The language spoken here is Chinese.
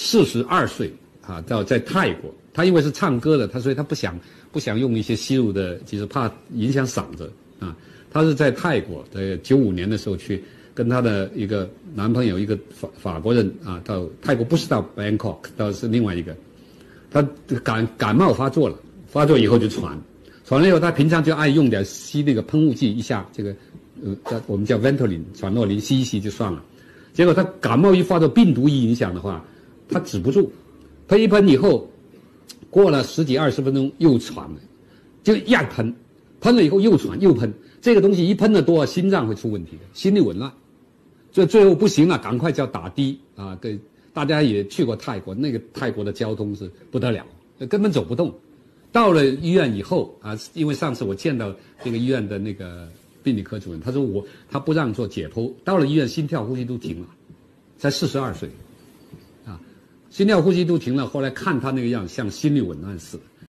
42岁啊，在泰国，他因为是唱歌的，他所以他不想用一些吸入的，其实怕影响嗓子啊。他是在泰国在95年的时候去跟他的一个男朋友，一个法国人啊，到泰国不是到 Bangkok， 到是另外一个，他感冒发作了，发作以后就喘，喘了以后他平常就爱用点吸那个喷雾剂一下，这个我们叫 ventolin 喘诺林吸一吸就算了，结果他感冒一发作，病毒一影响的话，他止不住，喷一喷以后，过了10几20分钟又喘了，就一喷，喷了以后又喘又喷，这个东西一喷的多，心脏会出问题的，心律紊乱，所以最后不行了，赶快叫打的啊！对，大家也去过泰国，那个泰国的交通是不得了，根本走不动。到了医院以后啊，因为上次我见到这个医院的那个病理科主任，他说他不让做解剖，到了医院心跳呼吸都停了，才42岁，啊，心跳呼吸都停了。后来看他那个样，像心律紊乱似的。